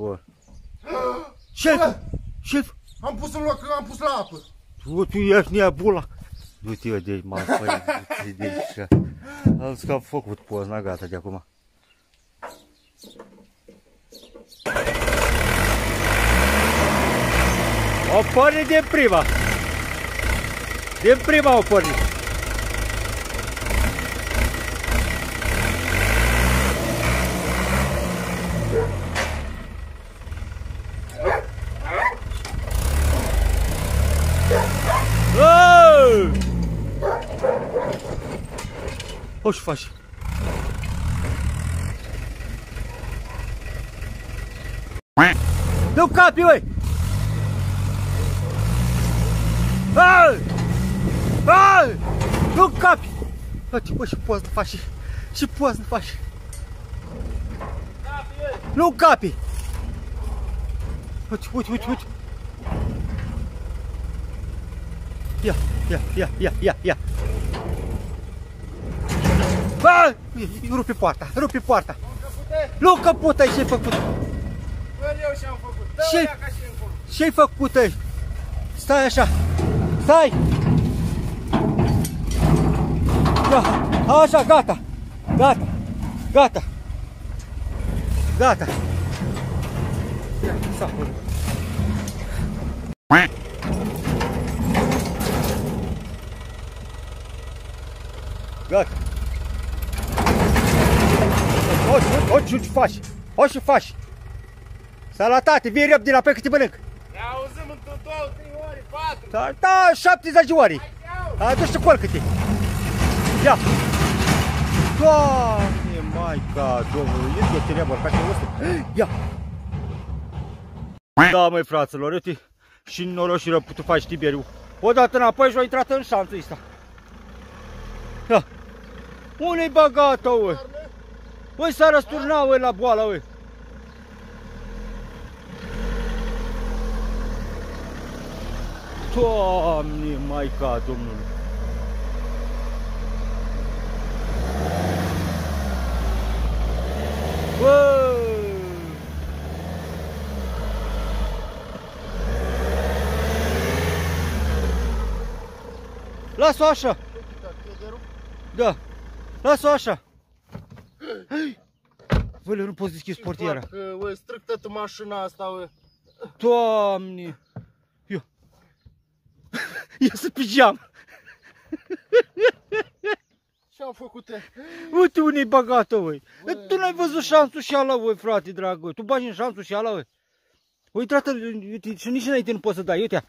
zbor. Șef! Șef! Am pus în loc, am pus la apă. Tu ești nebula. Du-te eu de aici, mă apăi. Am zis că am făcut pozna, gata de acum. O porni din prima. Din prima o porni. O să faci? Dă-mi capii, ui! Dă-mi capii! Bă, și poți să faci! Și poți să faci! Nu capii! Uite, uite, uite, uite! Ia, ia, ia, ia, ia, ia! Bă! Rupi poarta, rupi poarta! Luca puta, ce-ai făcut? Bă, eu ce-am făcut, dă-o ea ca și încolo. Ce-ai făcut aici? Stai așa, stai! Așa, gata, gata, gata, gata. S-a făcut. Gata. O ce faci? O ce faci? Salatate, vii rep din apoi că te mănânc. Ne auzim în 2, 3 ori, 4. Da, da, 70 de ori. Aduci-te colcă-te. Ia. Doamne, maica, domnul, ești o terebă, ca și-o ăsta. Ia. Da, măi, fraților, uite, și noroșii rău putu faci Tiberiu. Odată înapoi și-o intrat în șanțul ăsta. Ia. Unde-i băgată, ui? Ui, s-a răsturnat, ui, la boala, ui. Doamne, maica Domnului! Las-o așa! Da! Las-o așa! Băi, nu poți deschide portiera! Strâng toată mașina asta! Doamne! Iasă pe geam! Ce-am făcut? Uite unde-i băgată, ui! Tu n-ai văzut șansul și ala, ui, frate, dragă! Tu bagi în șansul și ala, ui! O intrată, și nici înainte nu poți să dai, uite-a!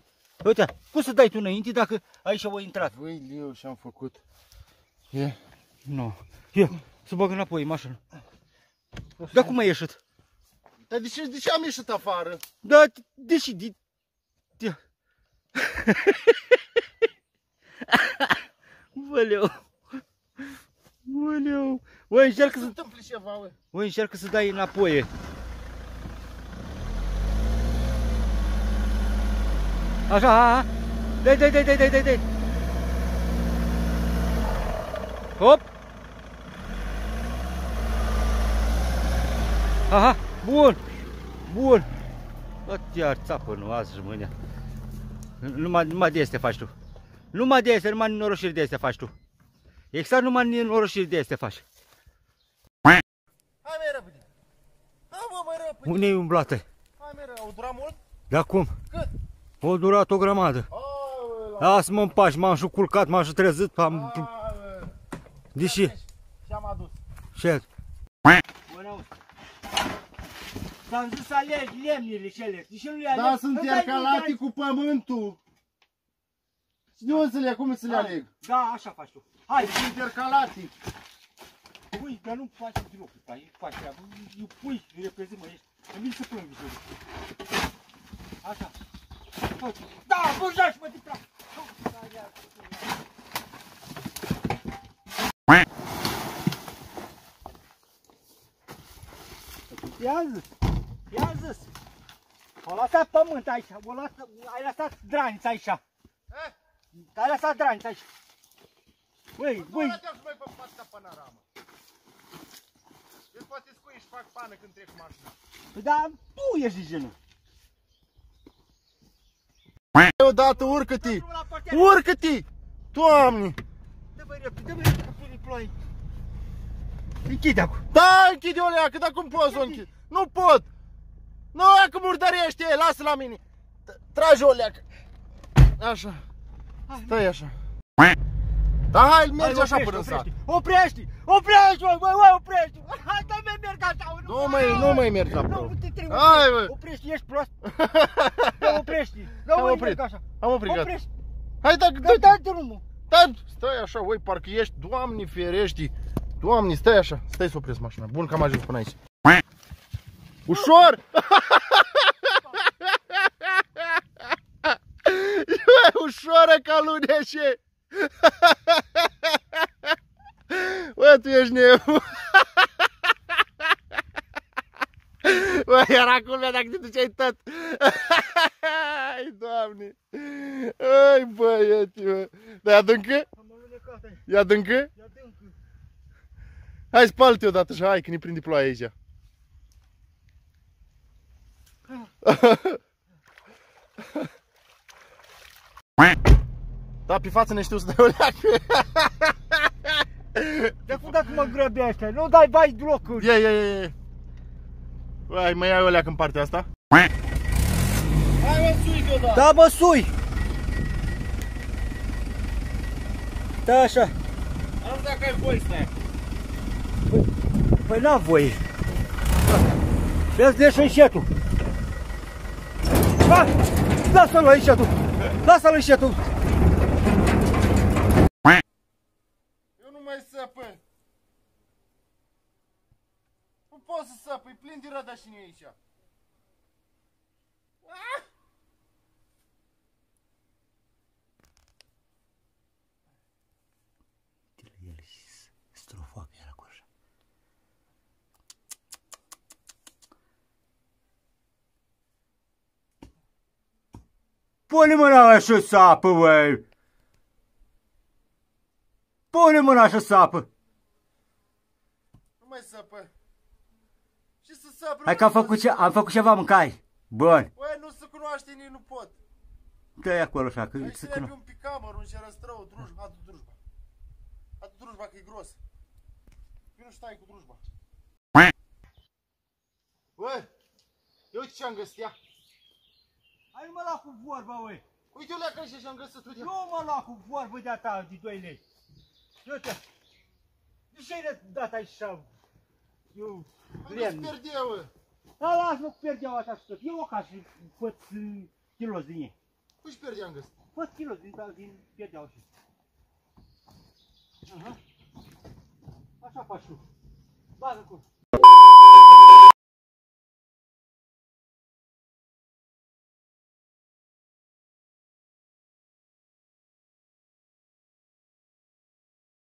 Uite-a! Cum să dai tu înainte dacă aici o intrat? Băi, eu și-am făcut! E? Nu! E! Să bag înapoi, mașină! Dar cum ai ieșit? Dar de ce am ieșit afară? Da, deși... Băleu, băleu. Băi, încearcă să... întâmplă ceva, băi. Băi, încearcă să dai înapoi. Așa, dai, dai, dai, dai, dai, dai. Hop. Aha, bun, bun. Iar țapă nu azi și mâine. Numai de astea faci tu. Numai de astea, numai nenoroșiri de astea faci tu. Exact numai nenoroșiri de astea faci. Hai mai repede. Hai bă, mai repede. Unde-i umblată? Hai mai repede. Au durat mult? Da cum? Cât? Au durat o grămadă. Lasă mă în pași, m-am și culcat, m-am și trezit. Deși? Ce-am adus? Ce? Mă n-auzi. S-am zis să alegi lemnile cele, deși nu le aleg. Da, sunt intercalate cu pământul. Nu înțeleg cum să le aleg. Da, așa faci tu. Hai, sunt intercalate. Ui, dar nu faci deloc, îi faci treabă, îi pui, îi reprezi, mă, ești. Îmi vine să plâng viziune. Așa. Da, băjași, mă, din praf. Ia zis. Ia zis. O lăsat pământ aici, ai lăsat dranița aici. Ai lăsat dranița aici. Băi, băi. Nu arăteam și mai pe partea până ramă. Este poate scui și fac pană când trec mașina. Păi da, tu ești genul. Odată urcă-te! Urcă-te! Doamne! Dă-mi repede, dă-mi repede că pune ploaie. Închide acum. Da, închide olea, că acum pot să o închid. Nu pot! Nu, că murdărește, lasă la mine. Trage olea. Așa. Stai așa. Da, hai, mergi așa până în sat. Oprește! Oprește, băi, oprește! Hai, da, mi-e merg așa. Nu mai merg la prost. Hai, băi. Oprește, ești prost. Oprește. Am oprit. Am oprit, gata. Hai, dă-te drumul. Stai așa, băi, parcă ești, Doamne ferești. Doamne, stai așa. Stai să opresc mașina. Bun că am ajuns până aici. Ușor! Ușoară ca luneșe! Bă, tu ești nebun! Bă, era culmea dacă te duceai tot! Ai, Doamne! Ai, băieți, bă! Dar e adâncă? E adâncă? E adâncă! Hai, spală-te odată și hai, că ne prinde ploaia aici! Da, pe față ne știu să dai o leacă. De cum dacă mă grăbește? Nu dai bai blocuri. Ie. Vai, mai ai o leacă în partea asta? Hai, mă, sui că da. Da, bă, sui. Da, așa. Arăt dacă ai voie, stai. Păi n-am voie. Vezi, de și înșetul. Lasă-l aici tu! Lasă-l aici tu! Eu nu mai săpă! Nu pot să săpă, e plin de rădășini aici! De la el și strofab era cu așa. Pune mâna și sapă, băi! Pune mâna și sapă! Nu mai sapă! Ce să sapă? Hai că am făcut ceva, mâncai! Bun! Băi, nu se cunoaște nici, nu pot! Dă-i acolo așa, că se cunoaște! Aici trebuie un picamăr, un șerăstrău, drujba, adu drujba! Adu drujba, că e gros! Vino și tai cu drujba! Băi! Eu uite ce-am găsit ea! Hai nu mă lua cu vorba, ui! Uite-o leacă și am găsit, uite! Nu mă lua cu vorba de-a ta, de 2 lei! Uite! De ce ai dat așa? Eu... Hai nu-ți perdeu! Da, las-mă cu perdeaua ta și tot! Eu o ca și făt kilos din ei! Cui-și perdea am găsit? Făt kilos din perdeaua și... Așa faci tu! Bagă-l cu!